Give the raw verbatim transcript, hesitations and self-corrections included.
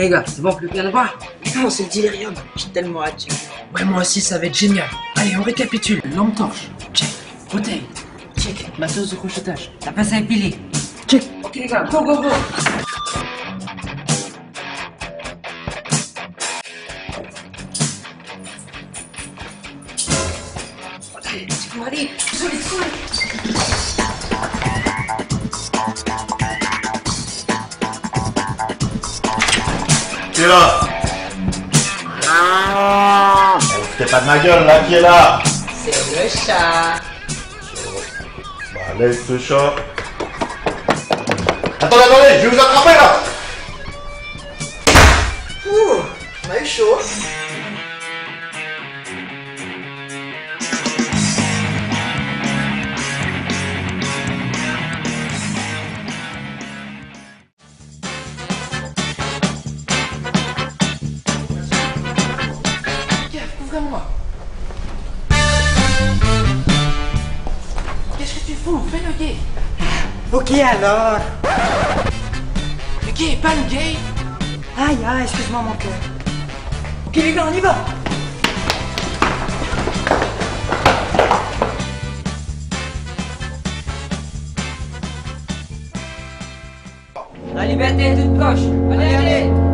les gars, c'est bon, plus rien à voir. Non, c'est le Delirium. J'ai tellement hâte, check. Ouais, moi aussi, ça va être génial. Allez, on récapitule. Lampe torche, check. Bouteille, check. Matos de crochetage, la pince à épiler, check. Ok les gars, go go go. Allez, tu vas aller, je les trouve. Qui est là? Ah, c'était pas de ma gueule là, qui est là? C'est le chat. Bah laisse ce chat. Attendez, attendez, je vais vous attraper là. Ouh, on a eu chaud. Qu'est-ce que tu fous? Fais le gay. Ok alors. Le gay, pas le gay. Aïe aïe, excuse-moi mon cœur. Ok les gars, on y va. La liberté est toute proche. Allez allez, allez.